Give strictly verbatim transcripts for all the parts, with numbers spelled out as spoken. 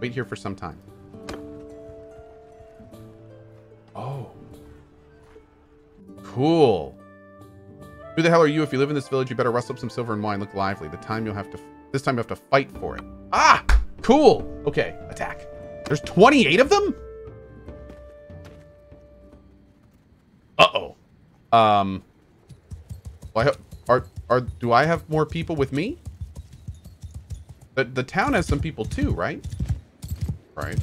Wait here for some time. Oh. Cool. Who the hell are you? If you live in this village, you better rustle up some silver and wine. Look lively. The time you'll have to... This time you have to fight for it. Ah! Cool! Okay, attack. There's twenty-eight of them? Uh-oh. Um... Well, I hope... Are, are, do I have more people with me? The, the town has some people too, right? Right.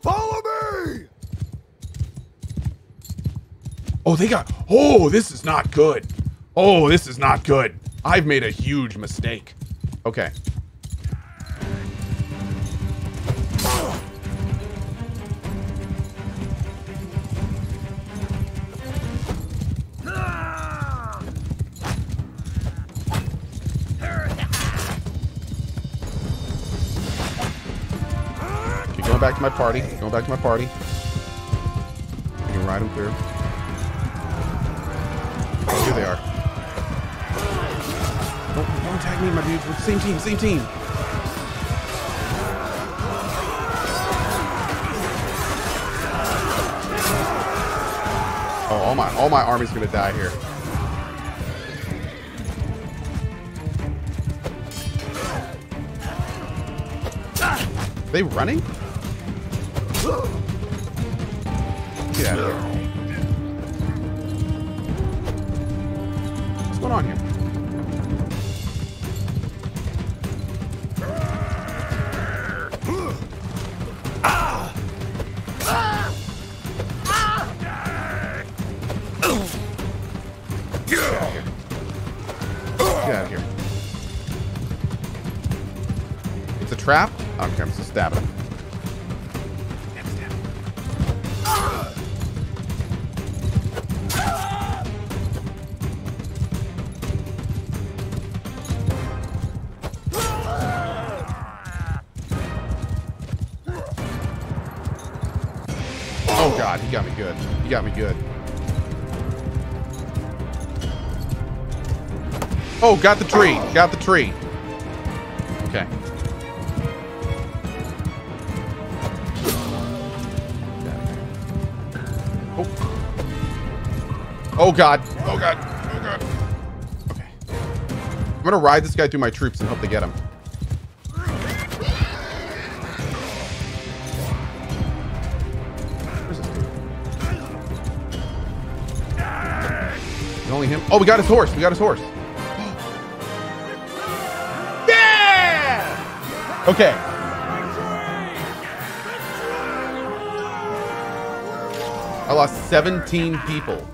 Follow me! Oh, they got... Oh, this is not good. Oh, this is not good. I've made a huge mistake. Okay. Back to my party. Going back to my party. I can ride them through. Here they are. Don't, don't tag me, my dudes. We're the same team, same team. Oh, all my all my army's gonna die here. Are they running? Get out of here. What's going on here? Get out of here. Get out of here. It's a trap? Okay, I'm just stabbing him. He got me good. He got me good. Oh, got the tree. Got the tree. Okay. Oh. Oh, God. Oh, God. Oh, God. Okay. I'm going to ride this guy through my troops and hope they get him. Only him. Oh, we got his horse. We got his horse. Yeah! Okay. I lost seventeen people.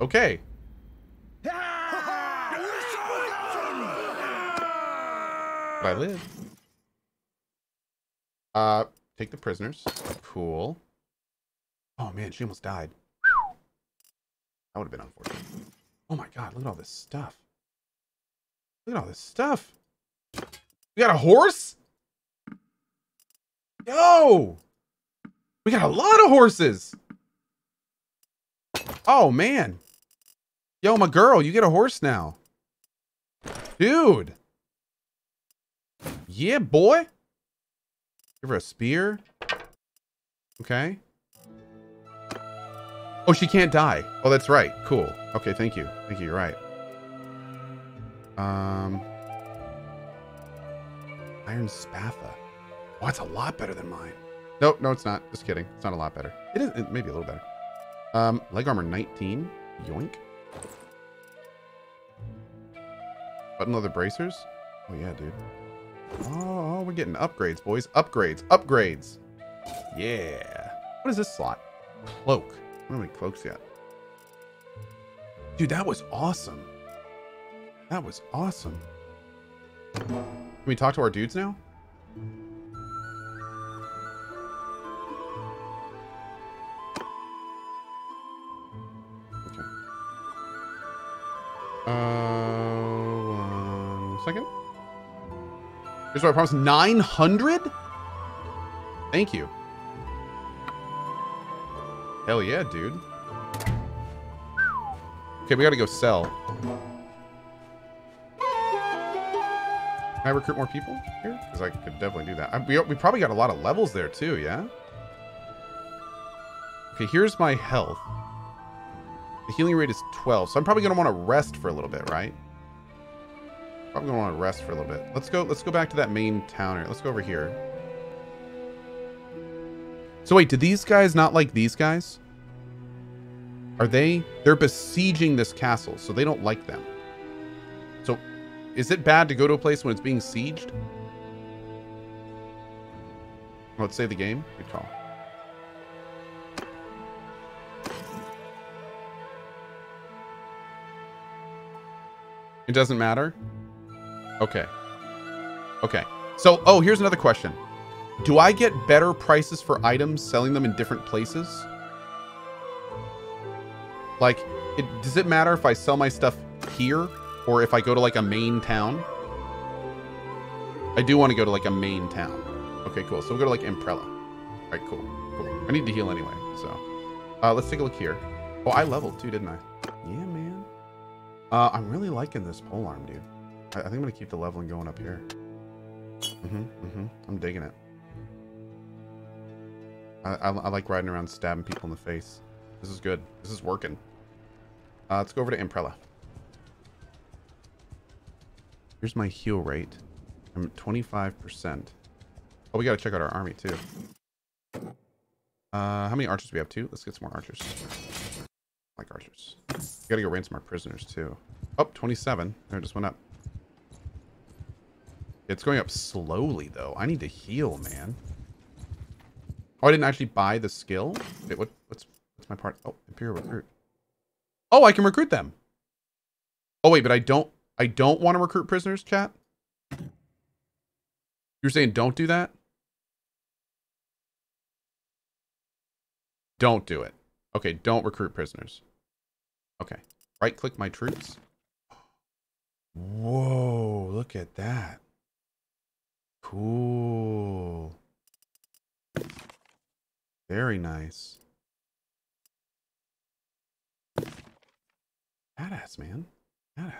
Okay. But I live. Uh... Take the prisoners. Cool. Oh, man, she almost died. That would have been unfortunate. Oh, my God, look at all this stuff. Look at all this stuff. We got a horse? Yo! We got a lot of horses. Oh, man. Yo, my girl, you get a horse now. Dude. Yeah, boy. Give her a spear. Okay. Oh, she can't die. Oh, that's right. Cool. Okay, thank you. Thank you. You're right. Um, Iron Spatha. Oh, that's a lot better than mine. Nope, no, it's not. Just kidding. It's not a lot better. It is. It may be a little better. Um, leg armor nineteen. Yoink. Button leather bracers. Oh yeah, dude. Oh, we're getting upgrades, boys. Upgrades. Upgrades. Yeah. What is this slot? Cloak. I don't have any cloaks yet. Dude, that was awesome. That was awesome. Can we talk to our dudes now? Okay. Uh, one second. Here's what I promised. nine hundred? Thank you. Hell yeah, dude. Okay, we gotta go sell. Can I recruit more people here? Because I could definitely do that. I, we, we probably got a lot of levels there too, yeah? Okay, here's my health. The healing rate is twelve, so I'm probably gonna want to rest for a little bit, right? Probably gonna want to rest for a little bit. Let's go. Let's go back to that main town here. Let's go over here. So wait, do these guys not like these guys? Are they? They're besieging this castle, so they don't like them. So, is it bad to go to a place when it's being sieged? Let's save the game. Good call. It doesn't matter? Okay. Okay. So, oh, here's another question. Do I get better prices for items selling them in different places? Like, it, does it matter if I sell my stuff here or if I go to like a main town? I do want to go to like a main town. Okay, cool. So we'll go to like Imprella. All right, cool. Cool. I need to heal anyway, so. Uh, let's take a look here. Oh, I leveled too, didn't I? Yeah, man. Uh, I'm really liking this polearm, dude. I, I think I'm going to keep the leveling going up here. Mm-hmm, mm-hmm. I'm digging it. I, I, I like riding around stabbing people in the face. This is good. This is working. Uh, let's go over to Imprella. Here's my heal rate. I'm at twenty-five percent. Oh, we got to check out our army, too. Uh, how many archers do we have, too? Let's get some more archers. Like archers. We gotta go ransom our prisoners too. Oh, twenty-seven. There, it just went up. It's going up slowly though. I need to heal, man. Oh, I didn't actually buy the skill. Wait, what, what's what's my part? Oh, Imperial Recruit. Oh, I can recruit them. Oh wait, but I don't I don't want to recruit prisoners, chat. You're saying don't do that? Don't do it. Okay, don't recruit prisoners. Okay. Right-click my troops. Whoa, look at that. Cool. Very nice. Badass, man. Badass.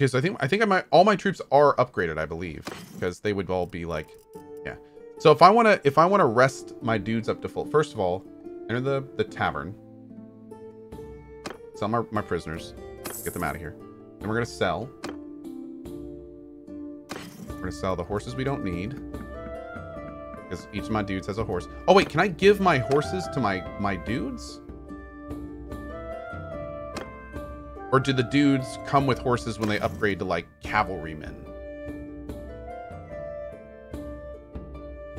Okay, so I think I think I might all my troops are upgraded, I believe, because they would all be like, yeah. So if I wanna if I wanna rest my dudes up to full, first of all, enter the, the tavern. Sell my, my prisoners. Get them out of here. Then we're going to sell. We're going to sell the horses we don't need. Because each of my dudes has a horse. Oh, wait. Can I give my horses to my, my dudes? Or do the dudes come with horses when they upgrade to, like, cavalrymen?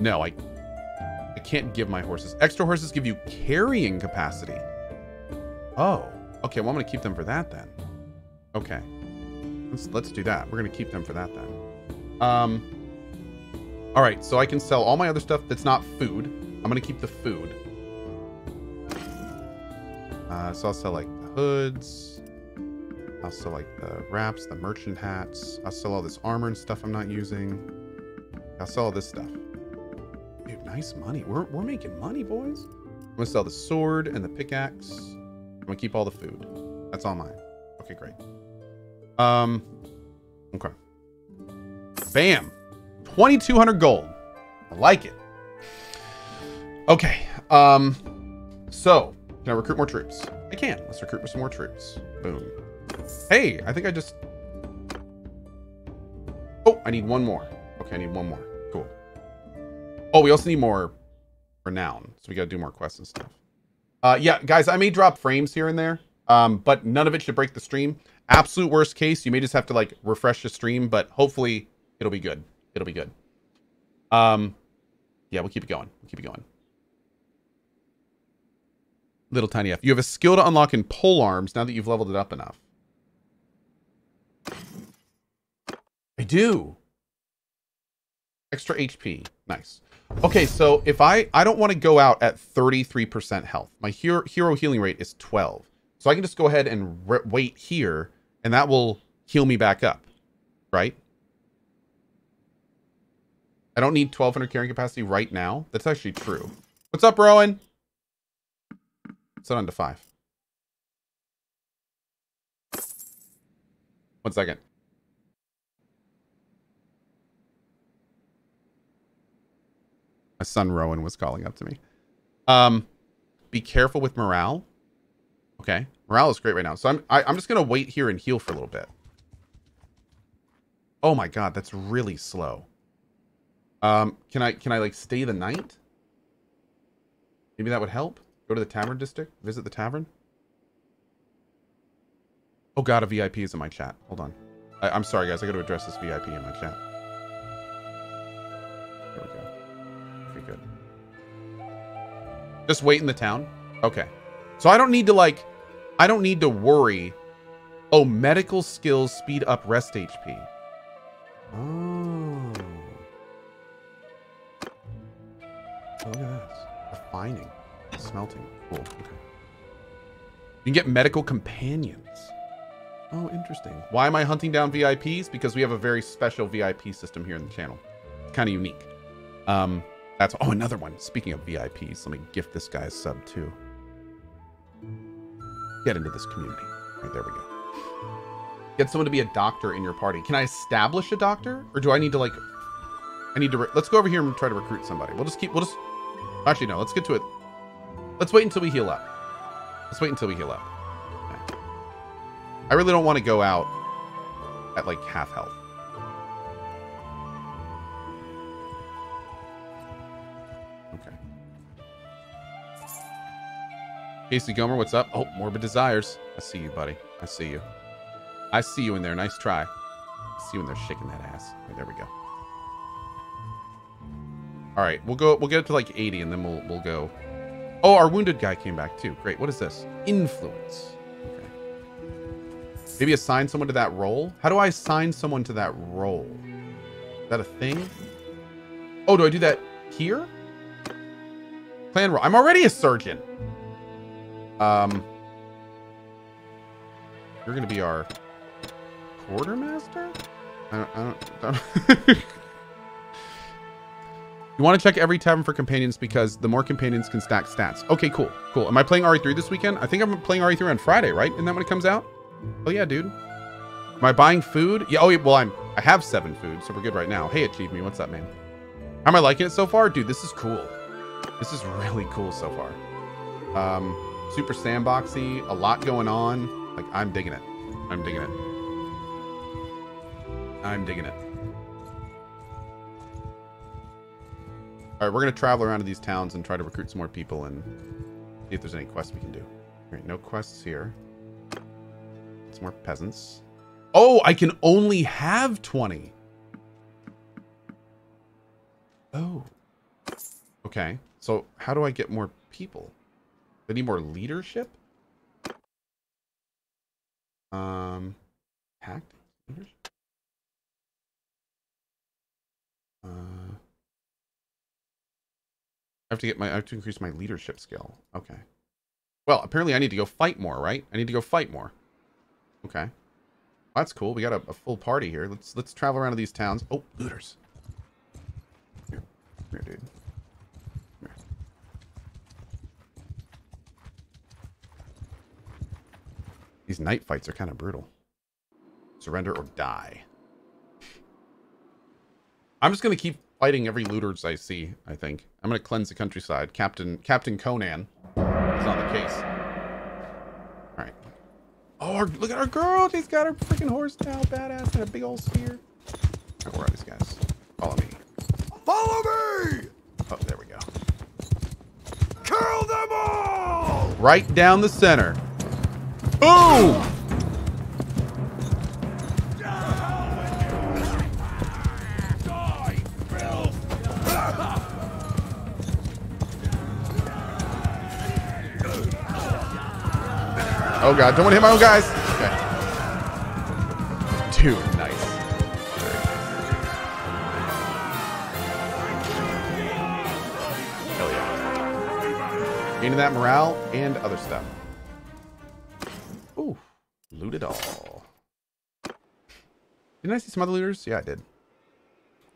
No, I... I can't give my horses. Extra horses give you carrying capacity. Oh, okay. Well, I'm gonna keep them for that then. Okay, let's let's do that. We're gonna keep them for that then. Um. All right, so I can sell all my other stuff that's not food. I'm gonna keep the food. Uh, so I'll sell like the hoods. I'll sell like the wraps, the merchant hats. I'll sell all this armor and stuff I'm not using. I'll sell all this stuff. Dude, nice money. We're, we're making money, boys. I'm going to sell the sword and the pickaxe. I'm going to keep all the food. That's all mine. Okay, great. Um, okay. Bam. twenty-two hundred gold. I like it. Okay. Um, so, can I recruit more troops? I can. Let's recruit some more troops. Boom. Hey, I think I just... Oh, I need one more. Okay, I need one more. Oh, we also need more renown, so we got to do more quests and stuff. Uh, yeah, guys, I may drop frames here and there, um, but none of it should break the stream. Absolute worst case, you may just have to, like, refresh the stream, but hopefully it'll be good. It'll be good. Um, yeah, we'll keep it going. We'll keep it going. Little tiny F. You have a skill to unlock in polearms now that you've leveled it up enough. I do. Extra H P. Nice. Okay, so if I... I don't want to go out at thirty-three percent health. My hero, hero healing rate is twelve. So I can just go ahead and wait here, and that will heal me back up, right? I don't need twelve hundred carrying capacity right now. That's actually true. What's up, Rowan? Set on to five. One second. My son Rowan was calling up to me. Um, be careful with morale. Okay, morale is great right now. So I'm I, I'm just gonna wait here and heal for a little bit. Oh my god, that's really slow. Um, can I can I like stay the night? Maybe that would help. Go to the tavern district. Visit the tavern. Oh god, a V I P is in my chat. Hold on. I, I'm sorry guys. I got to address this V I P in my chat. There we go. Pretty good. Just wait in the town. Okay. So I don't need to like, I don't need to worry. Oh, medical skills speed up rest H P. Oh. Look at this. Refining. Smelting. Cool. Okay. You can get medical companions. Oh, interesting. Why am I hunting down V I Ps? Because we have a very special V I P system here in the channel. It's kind of unique. Um, that's... Oh, another one. Speaking of V I Ps, let me gift this guy a sub, too. Get into this community. All right, there we go. Get someone to be a doctor in your party. Can I establish a doctor? Or do I need to, like... I need to... Let's go over here and try to recruit somebody. We'll just keep... We'll just... Actually, no. Let's get to it. Let's wait until we heal up. Let's wait until we heal up. Okay. I really don't want to go out at like half health. Okay. Casey Gomer, what's up? Oh, Morbid Desires. I see you, buddy. I see you. I see you in there. Nice try. I see you in there shaking that ass. Right, there we go. All right, we'll go. We'll get up to like eighty, and then we'll we'll go. Oh, our wounded guy came back too. Great. What is this? Influence. Okay. Maybe assign someone to that role. How do I assign someone to that role? Is that a thing? Oh, do I do that here? Clan role. I'm already a surgeon. Um, you're gonna be our quartermaster. I don't. I don't. I don't You want to check every tavern for companions because the more companions can stack stats. Okay, cool. Cool. Am I playing R E three this weekend? I think I'm playing R E three on Friday, right? Isn't that when it comes out? Oh, yeah, dude. Am I buying food? Yeah. Oh, yeah, well, I'm, I have seven food, so we're good right now. Hey, Achieve Me. What's up, man? How am I liking it so far? Dude, this is cool. This is really cool so far. Um, super sandboxy. A lot going on. Like, I'm digging it. I'm digging it. I'm digging it. All right, we're going to travel around to these towns and try to recruit some more people and see if there's any quests we can do. All right, no quests here. Some more peasants. Oh, I can only have twenty. Oh. Okay, so how do I get more people? Do I need more leadership? Um, hacked leadership? Uh... I have to get my, I have to increase my leadership skill. Okay. Well, apparently I need to go fight more, right? I need to go fight more. Okay. Well, that's cool. We got a, a full party here. Let's, let's travel around to these towns. Oh, looters. Here, here dude. Here. These night fights are kind of brutal. Surrender or die. I'm just going to keep fighting every looters I see, I think. I'm going to cleanse the countryside. Captain Captain Conan is on the case. All right. Oh, our, look at our girl. She's got her freaking horse now. Badass and a big old spear. All right, where are these guys? Follow me. Follow me! Oh, there we go. Kill them all! Right down the center. Boom! Oh god, don't want to hit my own guys. Okay. Dude, nice. Very nice. Hell yeah. Gaining that morale and other stuff. Ooh. Loot it all. Didn't I see some other looters? Yeah, I did.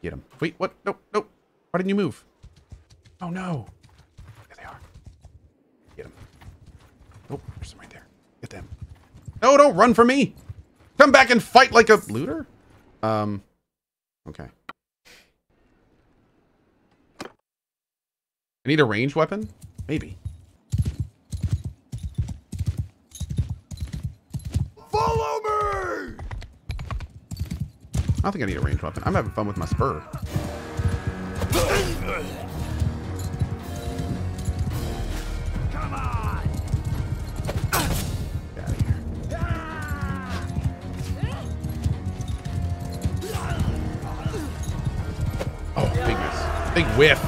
Get them. Wait, what? Nope, nope. Why didn't you move? Oh no. There they are. Get them. Oh, there's some right there. Get them. No, don't run from me. Come back and fight like a looter? Um, okay. I need a ranged weapon? Maybe. Follow me! I don't think I need a ranged weapon. I'm having fun with my spur. Come on! Get out of here. Oh, big miss. Big whiff.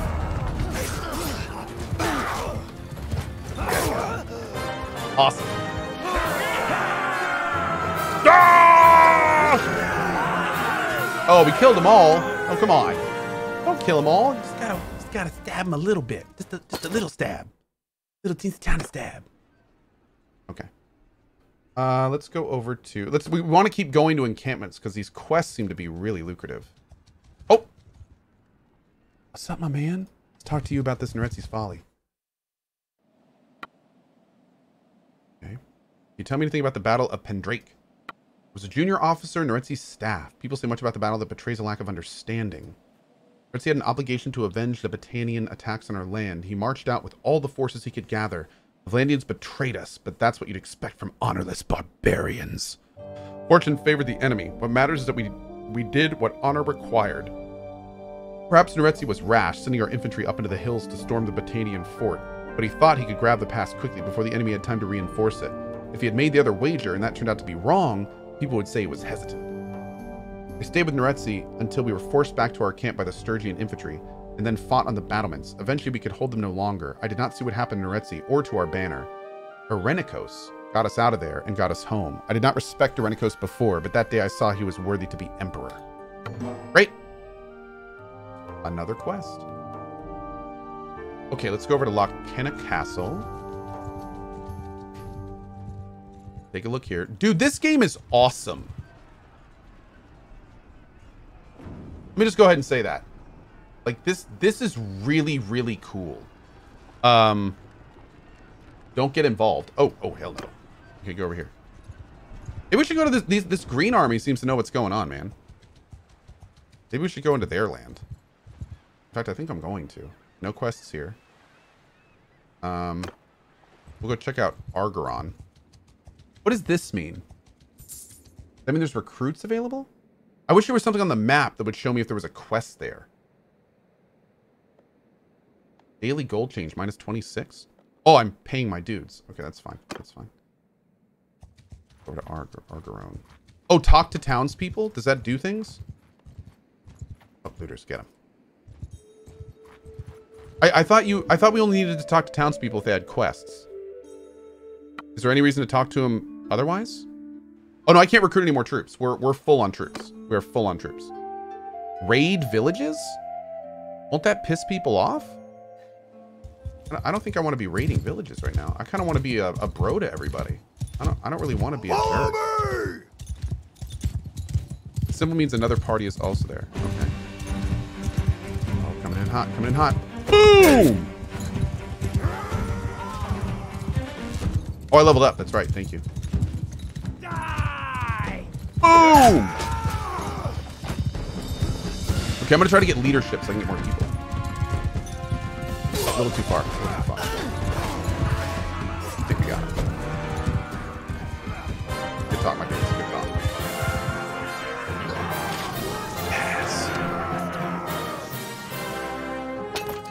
Awesome. Ah! Oh, we killed them all. Oh, come on. Don't kill them all. Just gotta, just gotta stab them a little bit. Just a, just a little stab. Little teeny tiny stab. Okay. Uh, let's go over to. Let's. We want to keep going to encampments because these quests seem to be really lucrative. Oh. What's up, my man? Let's talk to you about this Nuretzi's folly. You tell me anything about the Battle of Pendrake? It was a junior officer in Nuretzi's staff. People say much about the battle that betrays a lack of understanding. Nuretzi had an obligation to avenge the Batanian attacks on our land. He marched out with all the forces he could gather. The Vlandians betrayed us, but that's what you'd expect from honorless barbarians. Fortune favored the enemy. What matters is that we we did what honor required. Perhaps Nuretzi was rash, sending our infantry up into the hills to storm the Batanian fort, but he thought he could grab the pass quickly before the enemy had time to reinforce it. If he had made the other wager and that turned out to be wrong, people would say he was hesitant. I stayed with Nuretzi until we were forced back to our camp by the Sturgian infantry, and then fought on the battlements. Eventually we could hold them no longer. I did not see what happened to Nuretzi or to our banner. Arenikos got us out of there and got us home. I did not respect Arenikos before, but that day I saw he was worthy to be emperor. Great. Another quest. Okay, let's go over to Lochkenna Castle. Take a look here. Dude, this game is awesome. Let me just go ahead and say that. Like, this this is really, really cool. Um, don't get involved. Oh, oh, hell no. Okay, go over here. Maybe we should go to this... These, this green army seems to know what's going on, man. Maybe we should go into their land. In fact, I think I'm going to. No quests here. Um, we'll go check out Argoron. What does this mean? Does that mean there's recruits available? I wish there was something on the map that would show me if there was a quest there. Daily gold change, minus twenty-six. Oh, I'm paying my dudes. Okay, that's fine. That's fine. Over to Arg Argoron. Oh, talk to townspeople? Does that do things? Oh, looters, get them. I, I thought you. I thought we only needed to talk to townspeople if they had quests. Is there any reason to talk to him? Otherwise? Oh no, I can't recruit any more troops. We're we're full on troops. We're full on troops. Raid villages? Won't that piss people off? I don't think I want to be raiding villages right now. I kind of want to be a, a bro to everybody. I don't I don't really want to be a jerk. Symbol means another party is also there. Okay. Oh, coming in hot, coming in hot. Boom! Oh, I leveled up. That's right. Thank you. Boom! Okay, I'm gonna try to get leadership so I can get more people. A little too far. A little too far. I think we got it. Good talk, my goodness. Good talk.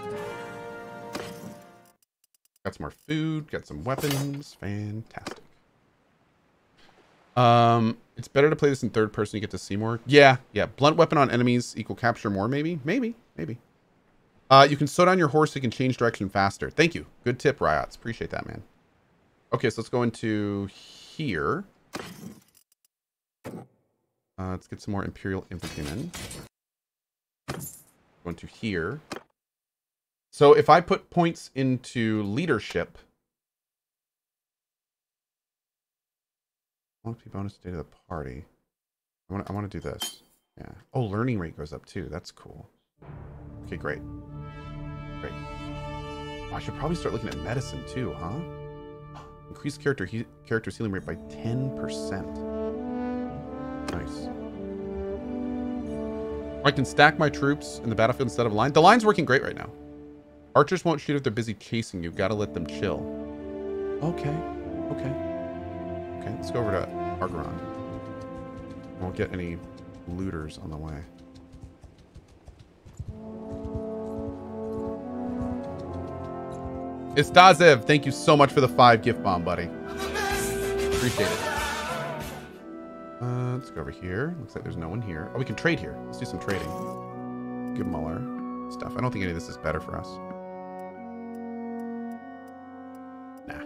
Yes. Got some more food. Got some weapons. Fantastic. Um, it's better to play this in third person. You get to see more. Yeah, yeah. Blunt weapon on enemies equal capture more. Maybe, maybe, maybe. Uh, you can slow down your horse. So you can change direction faster. Thank you. Good tip, Riots. Appreciate that, man. Okay, so let's go into here. Uh, let's get some more Imperial infantrymen. Go into here. So if I put points into leadership. Loyalty bonus to the party. I want to, I want to do this. Yeah. Oh, learning rate goes up too. That's cool. Okay, great. Great. Oh, I should probably start looking at medicine too, huh? Increase character he, character healing rate by ten percent. Nice. I can stack my troops in the battlefield instead of line. The line's working great right now. Archers won't shoot if they're busy chasing you. Gotta let them chill. Okay. Okay. Okay, let's go over to Argoron. Won't get any looters on the way. Estaziv, thank you so much for the five gift bomb, buddy. Appreciate it. Uh, let's go over here. Looks like there's no one here. Oh, we can trade here. Let's do some trading. Give them all our stuff. I don't think any of this is better for us. Nah.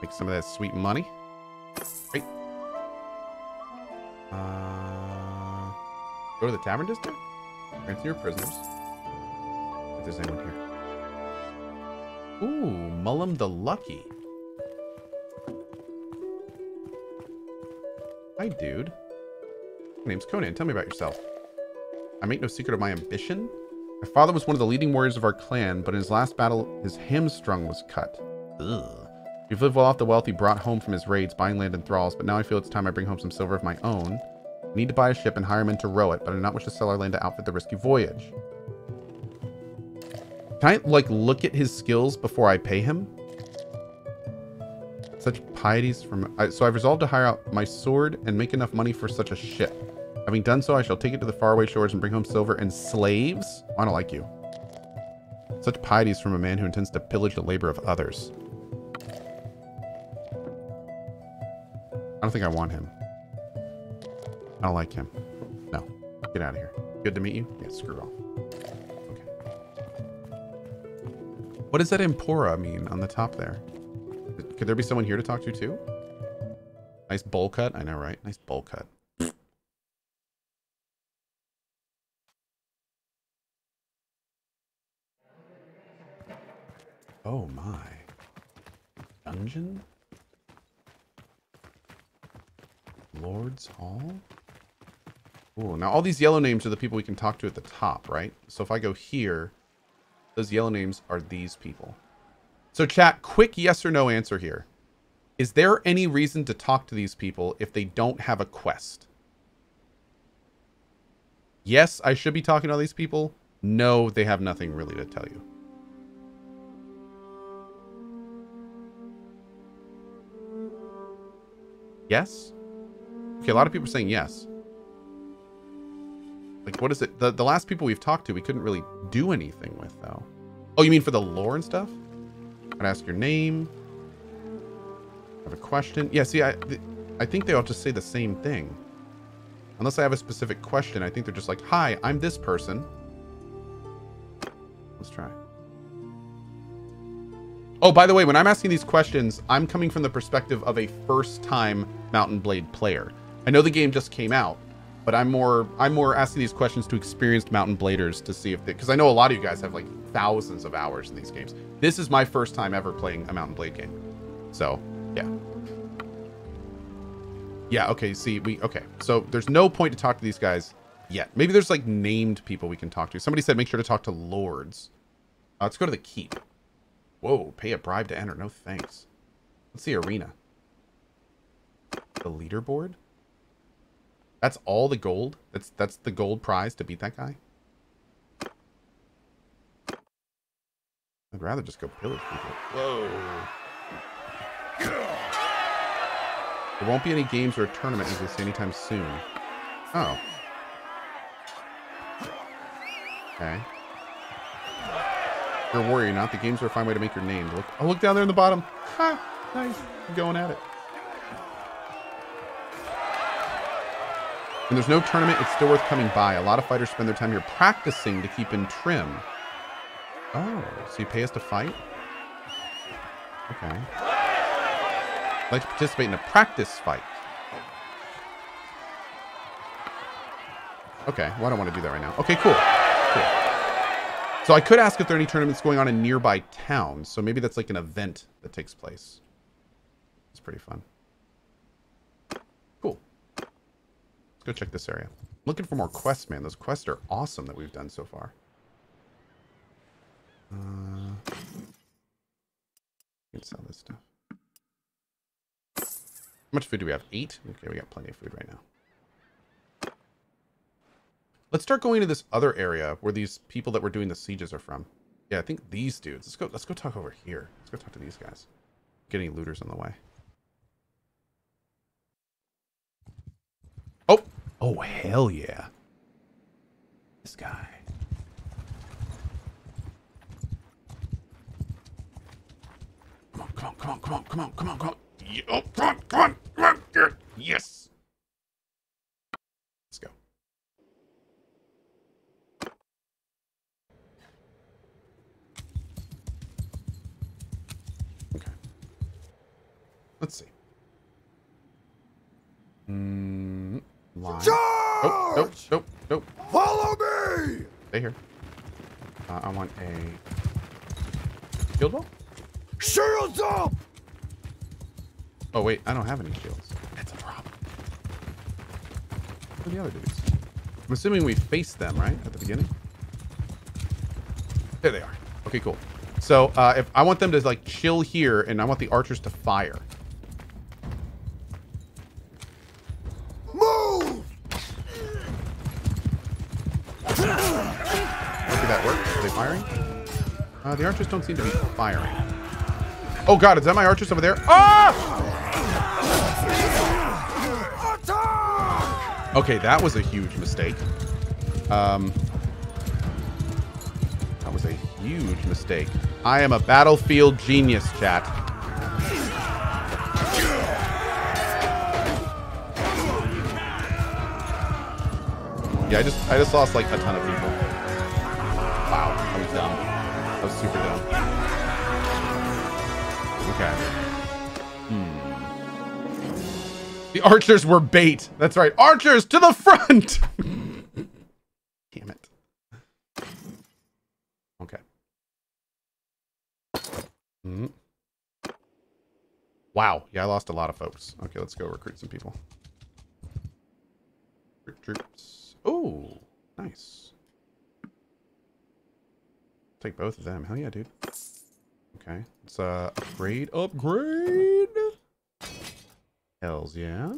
Make some of that sweet money. Great. Uh, go to the tavern district? Answer your prisoners. If there's anyone here. Ooh, Mullum the Lucky. Hi, dude. My name's Conan. Tell me about yourself. I make no secret of my ambition. My father was one of the leading warriors of our clan, but in his last battle, his hamstring was cut. Ugh. We've lived well off the wealth he brought home from his raids, buying land and thralls, but now I feel it's time I bring home some silver of my own. I need to buy a ship and hire men to row it, but I do not wish to sell our land to outfit the risky voyage. Can I, like, look at his skills before I pay him? Such pieties from... I, so I've resolved to hire out my sword and make enough money for such a ship. Having done so, I shall take it to the faraway shores and bring home silver and slaves? I don't like you. Such pieties from a man who intends to pillage the labor of others. I don't think I want him. I don't like him. No. Get out of here. Good to meet you? Yeah, screw off. What does that Empora mean on the top there? Could there be someone here to talk to too? Nice bowl cut. I know, right? Nice bowl cut. Oh my. Dungeon? Lord's Hall? Ooh, now all these yellow names are the people we can talk to at the top, right? So if I go here... Those yellow names are these people. So chat, quick yes or no answer here. Is there any reason to talk to these people if they don't have a quest? Yes, I should be talking to all these people. No, they have nothing really to tell you. Yes? Okay, a lot of people are saying yes. Like, what is it? The, the last people we've talked to, we couldn't really do anything with, though. Oh, you mean for the lore and stuff? I'd ask your name. Have a question. Yeah, see, I, th I think they all just say the same thing. Unless I have a specific question, I think they're just like, hi, I'm this person. Let's try. Oh, by the way, when I'm asking these questions, I'm coming from the perspective of a first-time Mountain Blade player. I know the game just came out. But I'm more I'm more asking these questions to experienced Mountain Bladers to see if they... Because I know a lot of you guys have, like, thousands of hours in these games. This is my first time ever playing a Mountain Blade game. So, yeah. Yeah, okay, see, we... Okay, so there's no point to talk to these guys yet. Maybe there's, like, named people we can talk to. Somebody said make sure to talk to lords. Uh, let's go to the keep. Whoa, pay a bribe to enter. No thanks. Let's see arena. The leaderboard? That's all the gold? That's that's the gold prize to beat that guy? I'd rather just go pillage people. Whoa. There won't be any games or a tournament as we see anytime soon. Oh. Okay. You're a warrior, not the games are a fine way to make your name. Look, oh, look down there in the bottom. Ha! Nice. I'm going at it. When there's no tournament, it's still worth coming by. A lot of fighters spend their time here practicing to keep in trim. Oh, so you pay us to fight? Okay. I'd like to participate in a practice fight. Okay, well, I don't want to do that right now. Okay, cool. Cool. So I could ask if there are any tournaments going on in nearby towns. So maybe that's like an event that takes place. It's pretty fun. Go check this area. Looking for more quests, man. Those quests are awesome that we've done so far. Uh, we can sell this stuff. much food do we have? Eight? Okay, we got plenty of food right now. Let's start going to this other area where these people that were doing the sieges are from. Yeah, I think these dudes. Let's go. Let's go talk over here. Let's go talk to these guys. Get any looters on the way? Oh, oh hell yeah! This guy. Come on, come on, come on, come on, come on, come on, come on! Yeah, oh, come on, come on, come on! Yeah, yes. Let's go. Let's see. Mm, line. Charge! Nope, nope, nope, nope. Follow me! Stay here. Uh, I want a shield wall? Shields up! Oh, wait, I don't have any shields. That's a problem. What are the other dudes? I'm assuming we faced them, right? At the beginning? There they are. Okay, cool. So, uh, if I want them to, like, chill here, and I want the archers to fire. Uh, the archers don't seem to be firing. Oh god, is that my archers over there? Ah! Okay, that was a huge mistake. Um, that was a huge mistake. I am a battlefield genius, chat. Yeah, I just I just lost like a ton of people. Wow, I was dumb. That was super dumb. Okay. Hmm. The archers were bait. That's right. Archers to the front! Damn it. Okay. Hmm. Wow. Yeah, I lost a lot of folks. Okay, let's go recruit some people. Recruit troops. Oh, nice. Take both of them. Hell yeah, dude. Okay. Let's uh, upgrade. Upgrade! Hells yeah.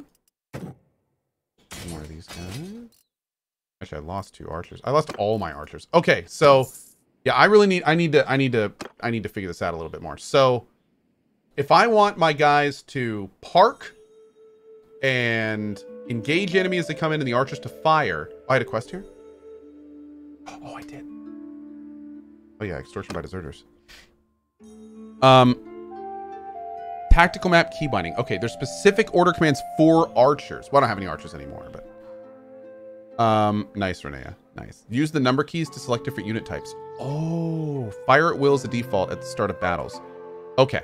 More of these guys. Actually, I lost two archers. I lost all my archers. Okay, so yeah, I really need I need to I need to I need to figure this out a little bit more. So if I want my guys to park and engage enemies as they come in and the archers to fire. Oh, I had a quest here? Oh, oh I did. Oh yeah, extortion by deserters. Um, tactical map keybinding. Okay, there's specific order commands for archers. Well, I don't have any archers anymore, but um, nice, Renea, nice. Use the number keys to select different unit types. Oh, fire at will is the default at the start of battles. Okay,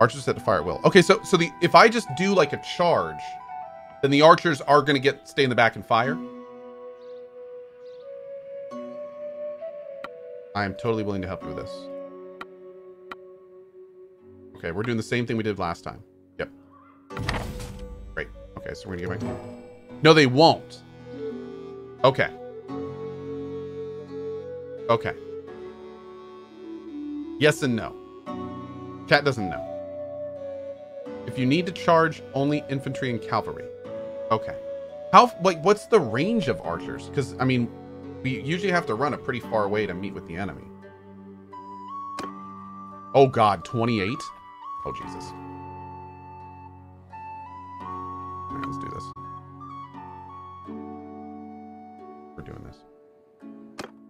archers set to fire at will. Okay, so so the if I just do like a charge, then the archers are gonna get stay in the back and fire. I am totally willing to help you with this. Okay, we're doing the same thing we did last time. Yep. Great. Okay, so we're gonna get back. No, they won't. Okay. Okay. Yes and no. Cat doesn't know. If you need to charge, only infantry and cavalry. Okay. How? Like, what's the range of archers? Because I mean. We usually have to run a pretty far way to meet with the enemy. Oh god, twenty-eight? Oh Jesus. Alright, let's do this. We're doing this.